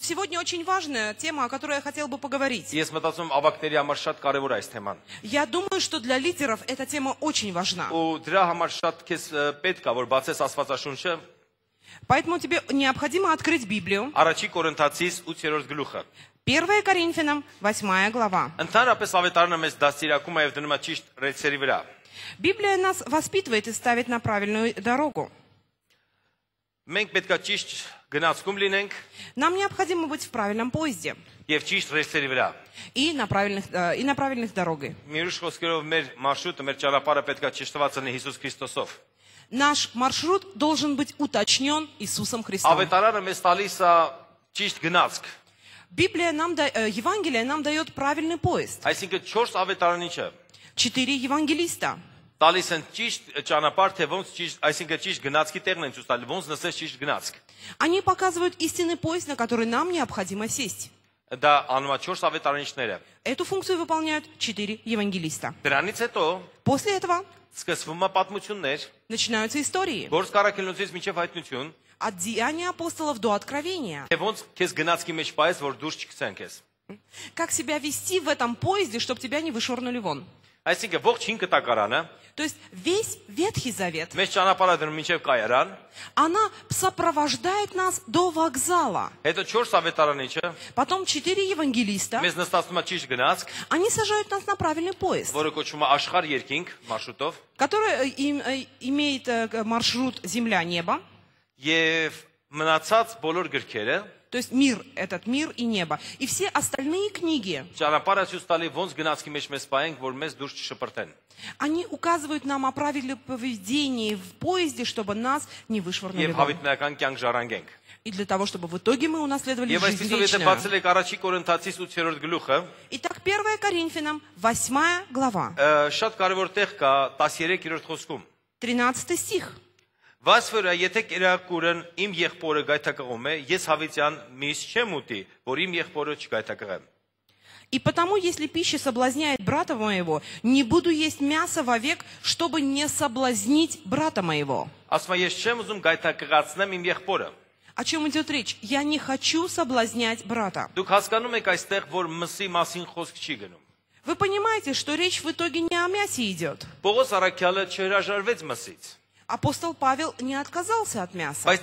Сегодня очень важная тема, о которой я хотел бы поговорить. Я думаю, что для лидеров эта тема очень важна. Поэтому тебе необходимо открыть Библию. Первое Коринфянам, 8 глава. Библия нас воспитывает и ставит на правильную дорогу. Нам необходимо быть в правильном поезде. И на правильных дорогах. Наш маршрут должен быть уточнен Иисусом Христом. Библия нам, Евангелие нам дает правильный поезд. 4 евангелиста. Они показывают истинный поезд, на который нам необходимо сесть. Эту функцию выполняют 4 евангелиста. После этого начинаются истории. От Деяния апостолов до Откровения. Как себя вести в этом поезде, чтобы тебя не вышвырнули вон. То есть весь Ветхий Завет, она сопровождает нас до вокзала. Потом 4 евангелиста, они сажают нас на правильный поезд, который имеет маршрут земля-небо. То есть мир, этот мир и небо. И все остальные книги, они указывают нам о правильном поведении в поезде, чтобы нас не вышвырнули вон. И для того, чтобы в итоге мы унаследовали жизнь вечную. Итак, 1 Коринфянам, 8 глава. 13 стих. «И потому, если пища соблазняет брата моего, не буду есть мясо вовек, чтобы не соблазнить брата моего». О чем идет речь? Я не хочу соблазнять брата. Вы понимаете, что речь в итоге не о мясе идет. Апостол Павел не отказался от мяса.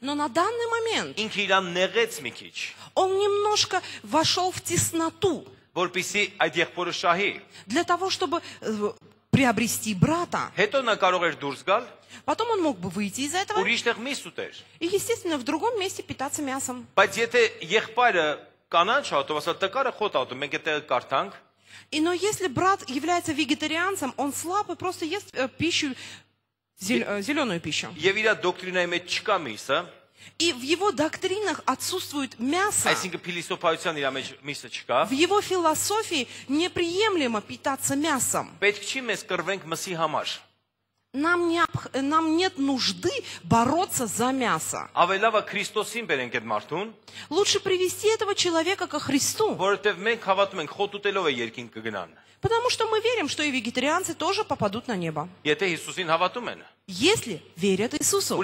Но на данный момент он немножко вошел в тесноту для того, чтобы приобрести брата. Потом он мог бы выйти из этого и, естественно, в другом месте питаться мясом. Но если брат является вегетарианцем, он слаб и просто ест пищу, зеленую пищу. И в его доктринах отсутствует мясо. В его философии неприемлемо питаться мясом. Нам нет нужды бороться за мясо. Лучше привести этого человека ко Христу. Потому что мы верим, что и вегетарианцы тоже попадут на небо. Если верят Иисусу.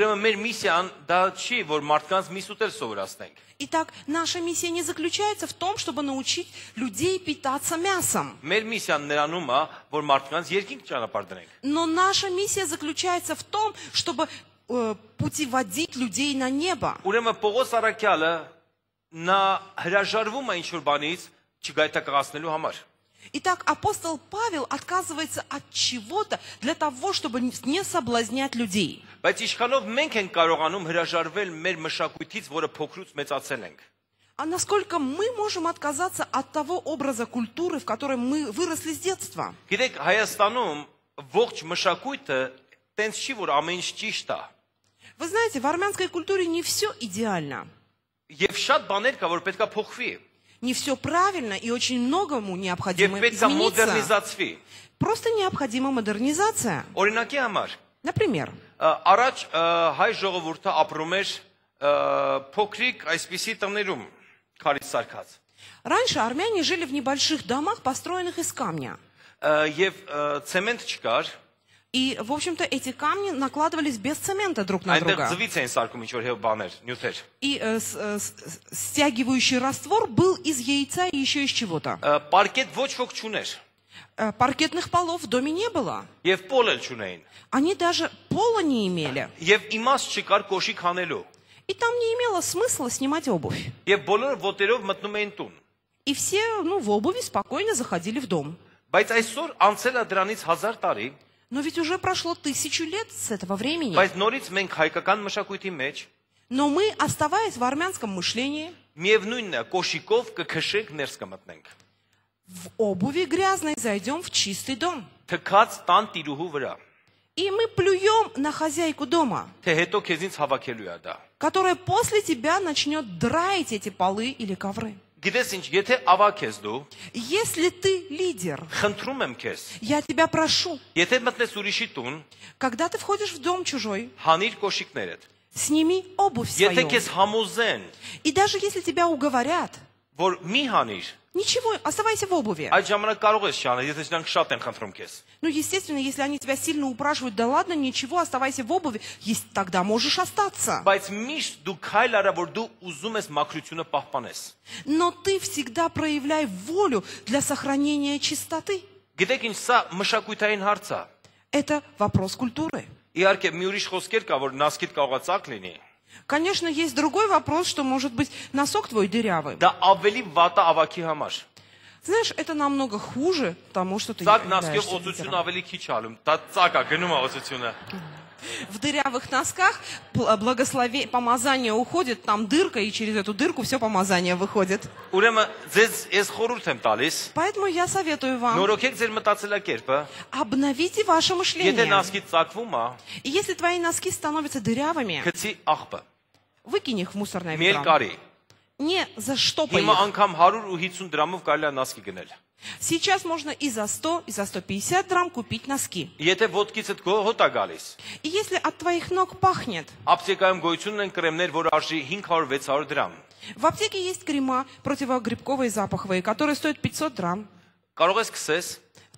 Итак, наша миссия не заключается в том, чтобы научить людей питаться мясом. Но наша миссия заключается в том, чтобы путеводить людей на небо. Итак, апостол Павел отказывается от чего-то для того, чтобы не соблазнять людей. А насколько мы можем отказаться от того образа культуры, в которой мы выросли с детства? Вы знаете, в армянской культуре не все идеально. Не все правильно и очень многому необходимо измениться. Просто необходима модернизация. Например, раньше армяне жили в небольших домах, построенных из камня. И, в общем-то, эти камни накладывались без цемента друг на друга. И стягивающий раствор был из яйца и еще из чего-то. Паркетных полов в доме не было. Они даже пола не имели. И там не имело смысла снимать обувь. И все, в обуви спокойно заходили в дом. Но ведь уже прошло 1000 лет с этого времени. Но мы, оставаясь в армянском мышлении, в обуви грязной зайдем в чистый дом. И мы плюем на хозяйку дома, которая после тебя начнет драить эти полы или ковры. Если ты лидер, я тебя прошу, когда ты входишь в дом чужой, сними обувь свою. И даже если тебя уговорят, ничего, оставайся в обуви. Естественно, если они тебя сильно упрашивают, да ладно, ничего, оставайся в обуви, тогда можешь остаться. Но ты всегда проявляй волю для сохранения чистоты. Это вопрос культуры. Конечно, есть другой вопрос, что, может быть, носок твой дырявый. Знаешь, это намного хуже тому, что ты являешься. В дырявых носках помазание уходит, там дырка, и через эту дырку все помазание выходит. Поэтому я советую вам, обновите ваше мышление. И если твои носки становятся дырявыми, выкинь их в мусорное ведро. Не заштопай их. Сейчас можно и за 100, и за 150 драм купить носки. И если от твоих ног пахнет, в аптеке есть крема противогрибковые запаховые, которые стоят 500 драм.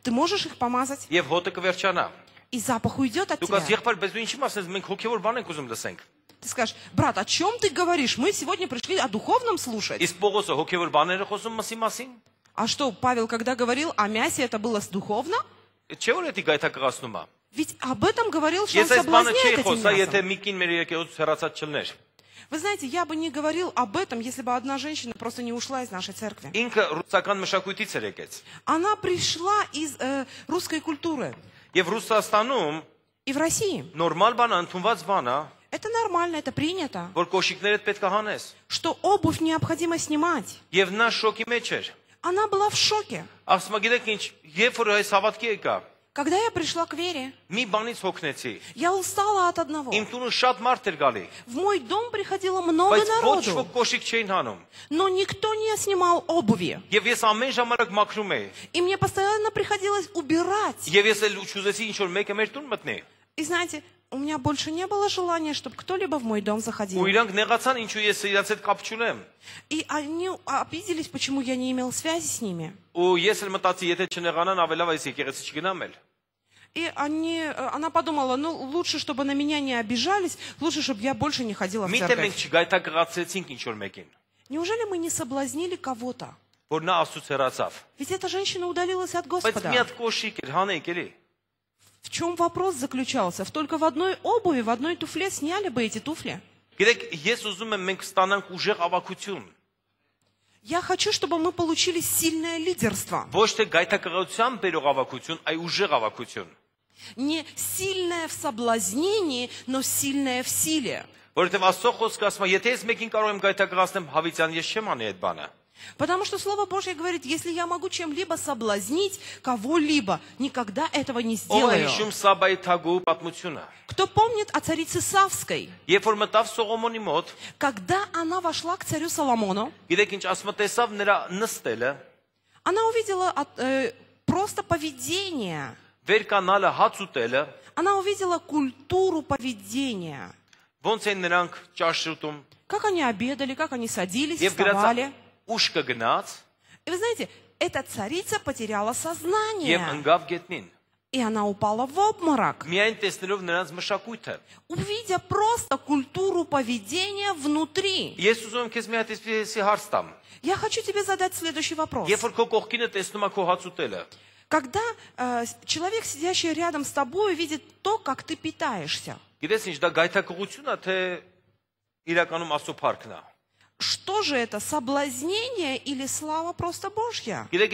Ты можешь их помазать, и запах уйдет от тебя. Ты скажешь: брат, о чем ты говоришь? Мы сегодня пришли о духовном слушать. А что, Павел, когда говорил о мясе, это было духовно? Ведь об этом говорил, что он соблазняет этим мясом. Вы знаете, я бы не говорил об этом, если бы одна женщина просто не ушла из нашей церкви. Она пришла из русской культуры. И в России. Это нормально, это принято. Что обувь необходимо снимать. Она была в шоке. Когда я пришла к вере, я устала от одного. В мой дом приходило много народу, но никто не снимал обуви. И мне постоянно приходилось убирать. И знаете, у меня больше не было желания, чтобы кто-либо в мой дом заходил. И они обиделись, почему я не имел связи с ними. И она подумала: ну, лучше, чтобы на меня не обижались, лучше, чтобы я больше не ходила в церковь. Неужели мы не соблазнили кого-то? Ведь эта женщина удалилась от Господа. В чем вопрос заключался? Только в одной обуви, в одной туфле сняли бы эти туфли. Я хочу, чтобы мы получили сильное лидерство. Не сильное в соблазнении, но сильное в силе. Потому что Слово Божье говорит: если я могу чем-либо соблазнить кого-либо, никогда этого не сделаю. Кто помнит о царице Савской? Когда она вошла к царю Соломону, она увидела просто поведение. Она увидела культуру поведения. Как они обедали, как они садились, вставали. И вы знаете, эта царица потеряла сознание. И она упала в обморок, увидя просто культуру поведения внутри. Я хочу тебе задать следующий вопрос. Когда человек, сидящий рядом с тобой, видит то, как ты питаешься, что же это, соблазнение или слава просто Божья? Я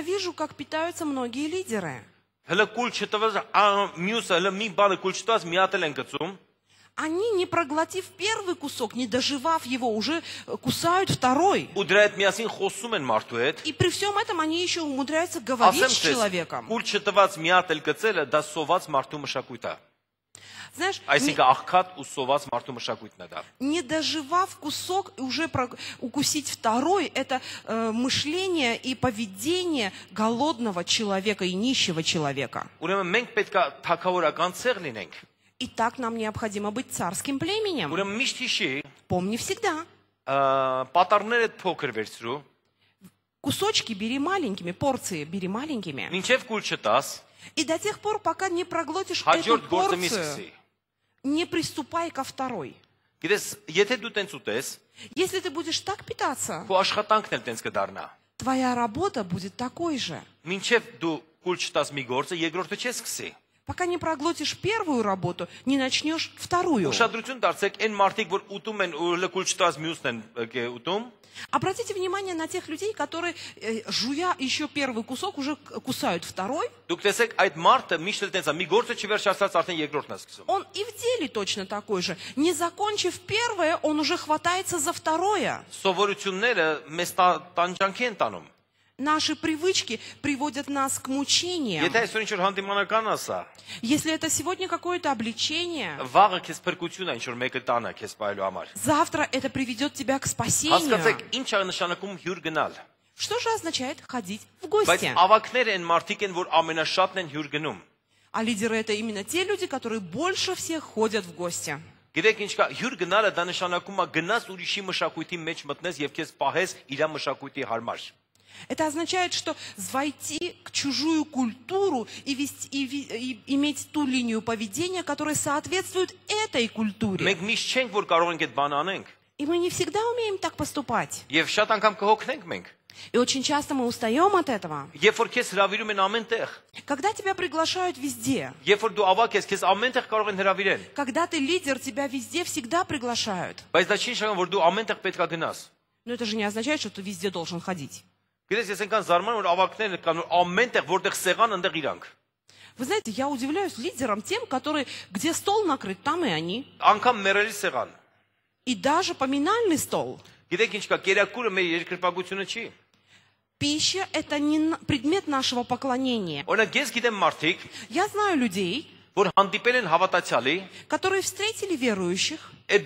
вижу, как питаются многие лидеры. Они, не проглотив первый кусок, не доживав его, уже кусают второй. И при всем этом они еще умудряются говорить с человеком. Знаешь, не доживав кусок, уже укусить второй, это мышление и поведение голодного человека и нищего человека. И так нам необходимо быть царским племенем. Помни всегда. Кусочки бери маленькими, порции бери маленькими. И до тех пор, пока не проглотишь эту порцию, не приступай ко второй. Если ты будешь так питаться, твоя работа будет такой же. Пока не проглотишь первую работу, не начнешь вторую. Обратите внимание на тех людей, которые, жуя еще первый кусок, уже кусают второй. Он и в деле точно такой же. Не закончив первое, он уже хватается за второе. Наши привычки приводят нас к мучениям. Если это сегодня какое-то обличение, завтра это приведет тебя к спасению. Что же означает ходить в гости? А лидеры — это именно те люди, которые больше всех ходят в гости. Это означает, что войти к чужую культуру и иметь ту линию поведения, которая соответствует этой культуре. И мы не всегда умеем так поступать. И очень часто мы устаем от этого. Когда тебя приглашают везде, когда ты лидер, тебя везде всегда приглашают. Но это же не означает, что ты везде должен ходить. Вы знаете, я удивляюсь лидерам тем, которые, где стол накрыт, там и они. И даже поминальный стол. Пища — это не предмет нашего поклонения. Я знаю людей, которые встретили верующих, и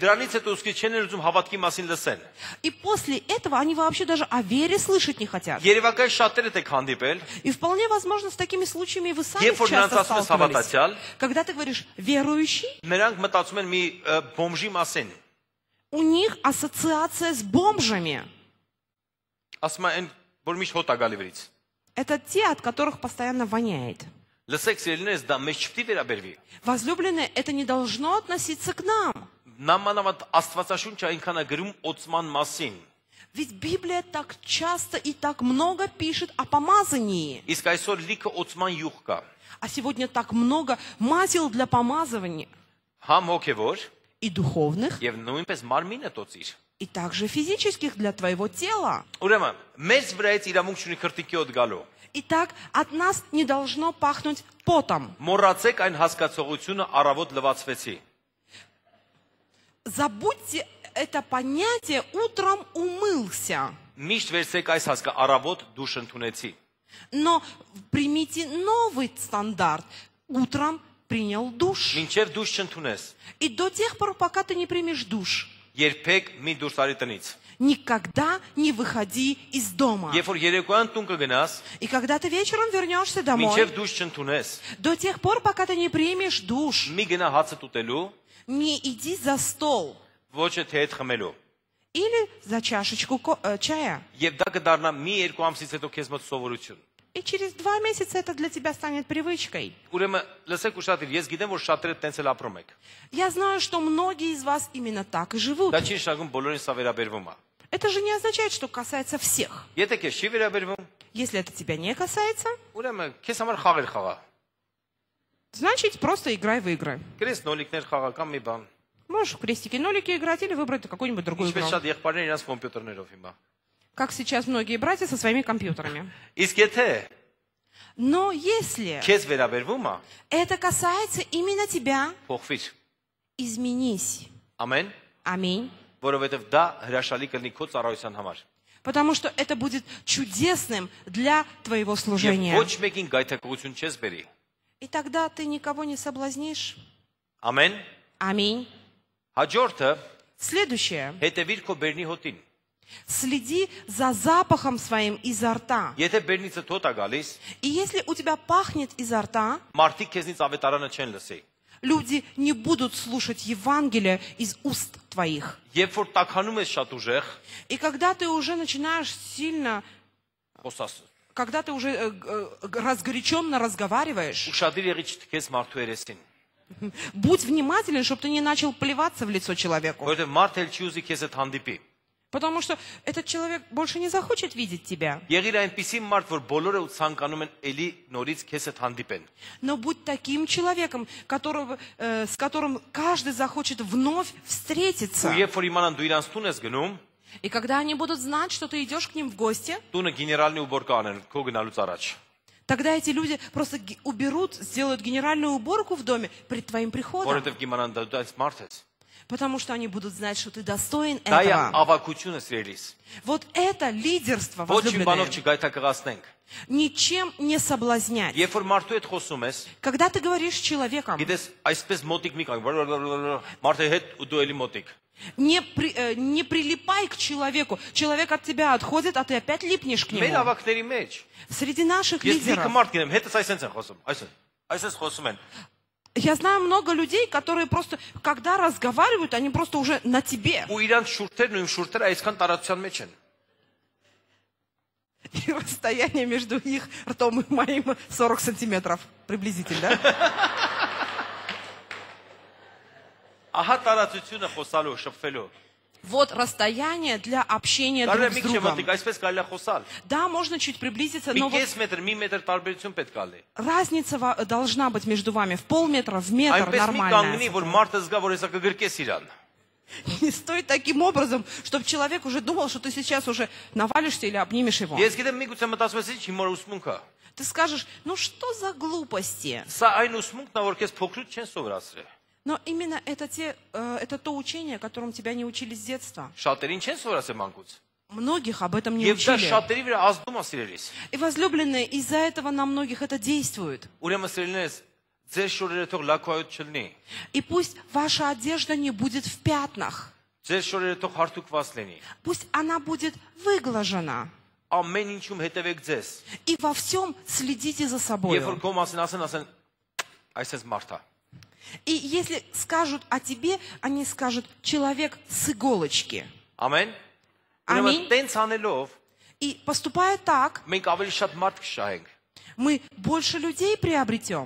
после этого они вообще даже о вере слышать не хотят. И вполне возможно, с такими случаями вы сами часто сталкивались. Когда ты говоришь «верующий», у них ассоциация с бомжами. Это те, от которых постоянно воняет. Возлюбленные, это не должно относиться к нам. Ведь Библия так часто и так много пишет о помазании. А сегодня так много масел для помазывания. И духовных, и также физических для твоего тела. Итак, от нас не должно пахнуть потом. Забудьте это понятие «утром умылся». Но примите новый стандарт. Утром принял душ. И до тех пор, пока ты не примешь душ, никогда не выходи из дома. И когда ты вечером вернешься домой, до тех пор, пока ты не примешь душ, не иди за стол. или за чашечку чая. И через 2 месяца это для тебя станет привычкой. Я знаю, что многие из вас именно так и живут. Это же не означает, что касается всех. Если это тебя не касается, значит, просто играй в игры. Можешь в крестики-нолики играть или выбрать какую-нибудь другую игру. Как сейчас многие братья со своими компьютерами. Но если это касается именно тебя, изменись. Аминь. Потому что это будет чудесным для твоего служения. И тогда ты никого не соблазнишь. Аминь. Следующее. Следи за запахом своим изо рта. И если у тебя пахнет изо рта, люди не будут слушать Евангелие из уст твоих. И когда ты уже начинаешь сильно... Когда ты уже разгоряченно разговариваешь, будь внимателен, чтобы ты не начал плеваться в лицо человеку. Потому что этот человек больше не захочет видеть тебя. Но будь таким человеком, с которым каждый захочет вновь встретиться. И когда они будут знать, что ты идешь к ним в гости, тогда эти люди просто уберут, сделают генеральную уборку в доме при твоим приходом. Потому что они будут знать, что ты достоин этого. Вот это лидерство, возлюбленные. Ничем не соблазнять. Когда ты говоришь с человеком, не прилипай к человеку. Человек от тебя отходит, а ты опять липнешь к нему. Среди наших лидеров. Я знаю много людей, которые просто, когда разговаривают, они просто уже на тебе. И расстояние между их ртом и моим 40 сантиметров. Приблизительно, да? Вот расстояние для общения друг с другом. Да, можно чуть приблизиться, но вот разница должна быть между вами в полметра, в метр, нормально. Не стоит таким образом, чтобы человек уже думал, что ты сейчас уже навалишься или обнимешь его. Ты скажешь, ну что за глупости? Но именно это то учение, которым тебя не учили с детства. Многих об этом не учили. И, возлюбленные, из-за этого на многих это действует. И пусть ваша одежда не будет в пятнах. Пусть она будет выглажена. И во всем следите за собой. И если скажут о тебе, они скажут «человек с иголочки». Аминь. И поступая так, мы больше людей приобретем.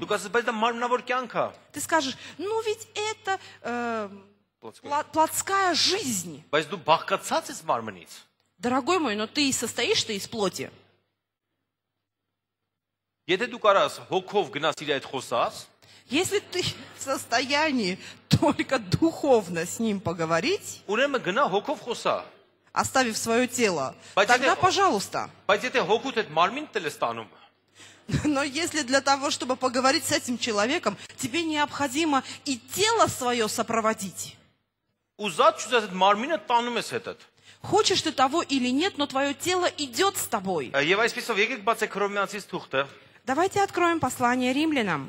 Ты скажешь, ну ведь это плотская жизнь. Дорогой мой, но ты состоишь-то из плоти. Если ты в состоянии только духовно с ним поговорить, оставив свое тело, тогда, пожалуйста. Но если для того, чтобы поговорить с этим человеком, тебе необходимо и тело свое сопроводить. Хочешь ты того или нет, но твое тело идет с тобой. Давайте откроем послание Римлянам.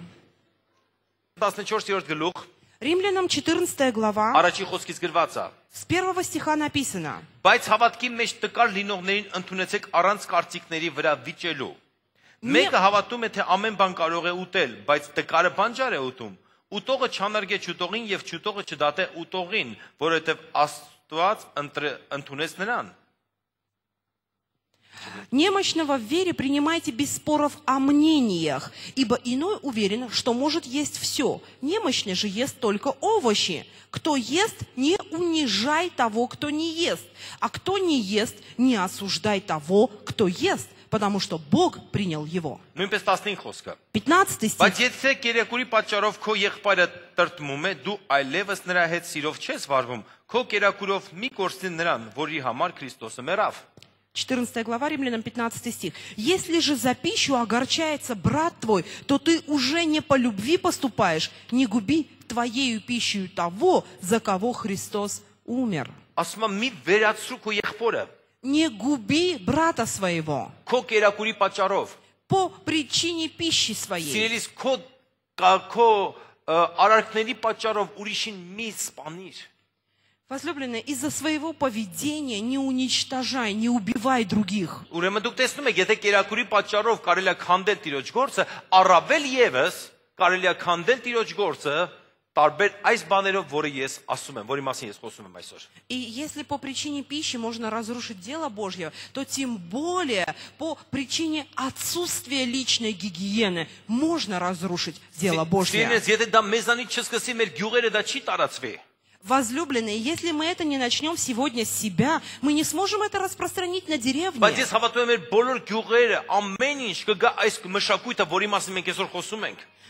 Римлянам 14 глава, с 1 стиха написано. situați întunesc nerean. Немощного в вере принимайте без споров о мнениях, ибо иной уверен, что может есть все. Немощный же ест только овощи. Кто ест, не унижай того, кто не ест. А кто не ест, не осуждай того, кто ест, потому что Бог принял его. 15 стих. 14 глава, Римлянам 15 стих. «Если же за пищу огорчается брат твой, то ты уже не по любви поступаешь, не губи твоею пищей того, за кого Христос умер». Не губи брата своего по причине пищи своей. Возлюбленные, из-за своего поведения не уничтожай, не убивай других. И если по причине пищи можно разрушить дело Божье, то тем более по причине отсутствия личной гигиены можно разрушить дело Божье. Возлюбленные, если мы это не начнем сегодня с себя, мы не сможем это распространить на деревне.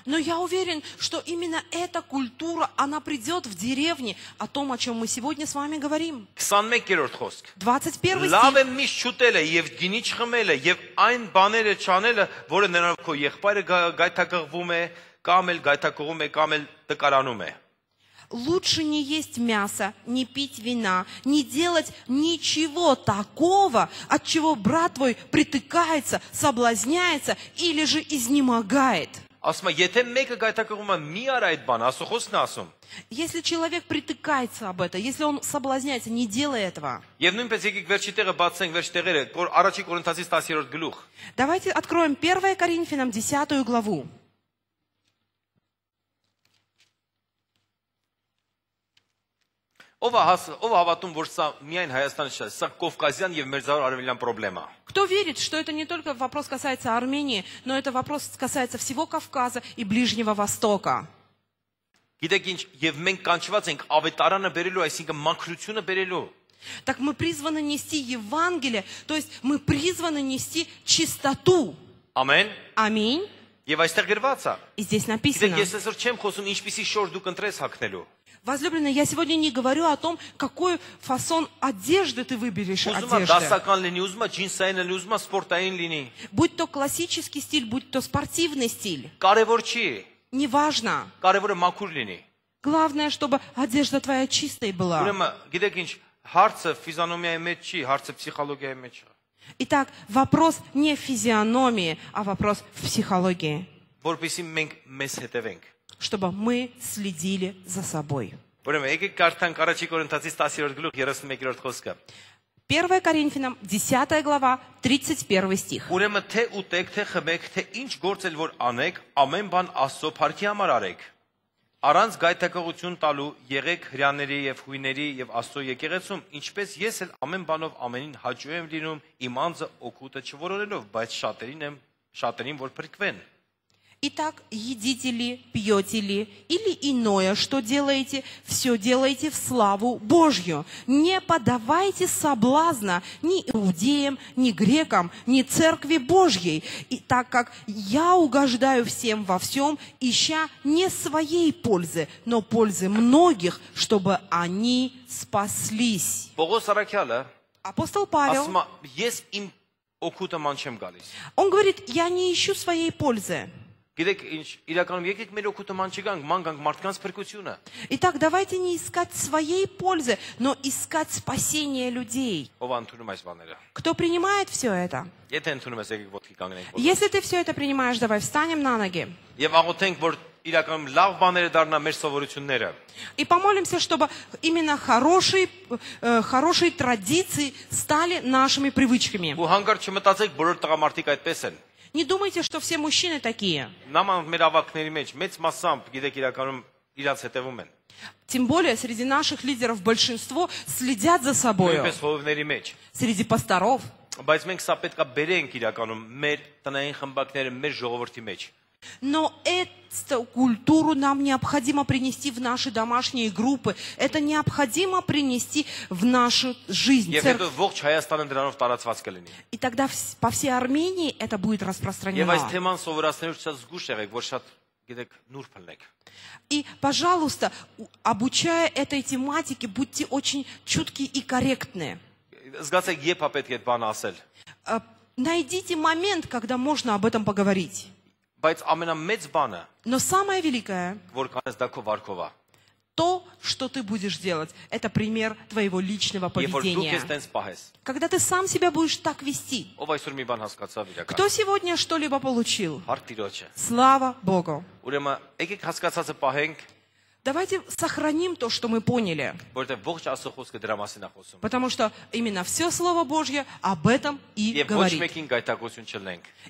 Но я уверен, что именно эта культура, она придет в деревне, о том, о чем мы сегодня с вами говорим. 21 стих. Лучше не есть мясо, не пить вина, не делать ничего такого, от чего брат твой притыкается, соблазняется или же изнемогает. Если человек притыкается об этом, если он соблазняется, не делай этого. Давайте откроем 1 Коринфянам 10 главу. Кто верит, что это не только вопрос касается Армении, но это вопрос касается всего Кавказа и Ближнего Востока. Так мы призваны нести Евангелие, то есть мы призваны нести чистоту. Аминь. И здесь написано. Возлюбленные, я сегодня не говорю о том, какой фасон одежды ты выберешь. Будь то классический стиль, будь то спортивный стиль. Неважно. Главное, чтобы одежда твоя чистой была. Итак, вопрос не в физиономии, а вопрос в психологии. Чтобы мы следили за собой. 1 Коринфянам 10 глава, 31 стих. Итак, едите ли, пьете ли, или иное, что делаете, все делайте в славу Божью. Не подавайте соблазна ни иудеям, ни грекам, ни церкви Божьей, и так как я угождаю всем во всем, ища не своей пользы, но пользы многих, чтобы они спаслись. Апостол Павел, он говорит, я не ищу своей пользы. Итак, давайте не искать своей пользы, но искать спасение людей. Кто принимает все это? Если ты все это принимаешь, давай встанем на ноги. И помолимся, чтобы именно хорошие традиции стали нашими привычками. Не думайте, что все мужчины такие. Тем более среди наших лидеров большинство следят за собой. Среди пасторов. Но эту культуру нам необходимо принести в наши домашние группы. Это необходимо принести в нашу жизнь. И тогда по всей Армении это будет распространено. И, пожалуйста, обучая этой тематике, будьте очень чутки и корректны. Найдите момент, когда можно об этом поговорить. Но самое великое, то, что ты будешь делать, это пример твоего личного поведения. Когда ты сам себя будешь так вести. Кто сегодня что-либо получил? Слава Богу. Давайте сохраним то, что мы поняли. Потому что именно все Слово Божье об этом и говорит.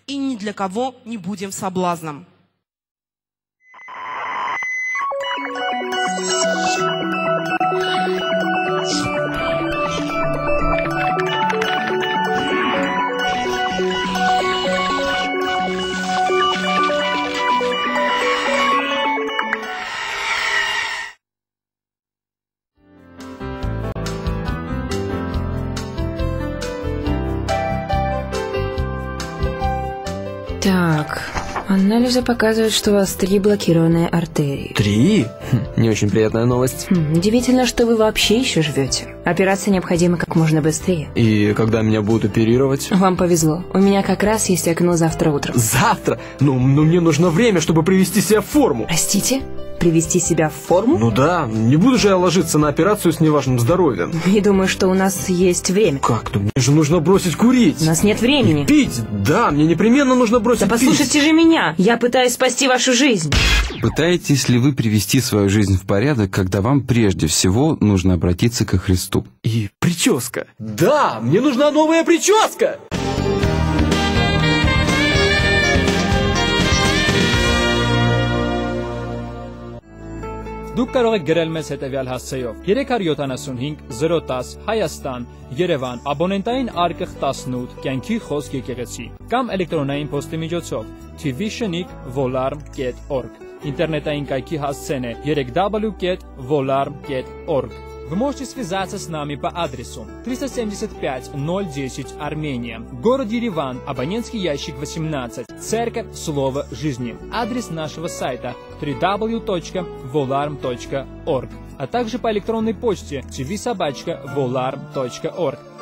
И ни для кого не будем соблазном. Так, анализы показывают, что у вас 3 блокированные артерии. 3? Не очень приятная новость. Удивительно, что вы вообще еще живете. Операция необходима как можно быстрее. И когда меня будут оперировать? Вам повезло. У меня как раз есть окно завтра утром. Завтра? Ну мне нужно время, чтобы привести себя в форму. Простите? Привести себя в форму? Ну да, не буду же я ложиться на операцию с неважным здоровьем. И думаю, что у нас есть время. Как? Ну мне же нужно бросить курить. У нас нет времени. И пить? Да, мне непременно нужно бросить пить. Да послушайте же меня, я пытаюсь спасти вашу жизнь. Пытаетесь ли вы привести свою жизнь в порядок, когда вам прежде всего нужно обратиться ко Христу? И прическа. Да, мне нужна новая прическа! Դուք կարող եք գրել մեզ հետևյալ հասցեով 375 010 Հայաստան Երևան абонентային արկղ 18 կյանքի խոսք եկեղեցի կամ էլեկտրոնային փոստի միջոցով tvision@volarm.org Ինտերնետային կայքի հասցեն է www.volarm.org Вы можете связаться с нами по адресу 375 010 Армения, город Ереван, абонентский ящик 18, Церковь Слова Жизни. Адрес нашего сайта www.volarm.org, а также по электронной почте tv@volarm.org.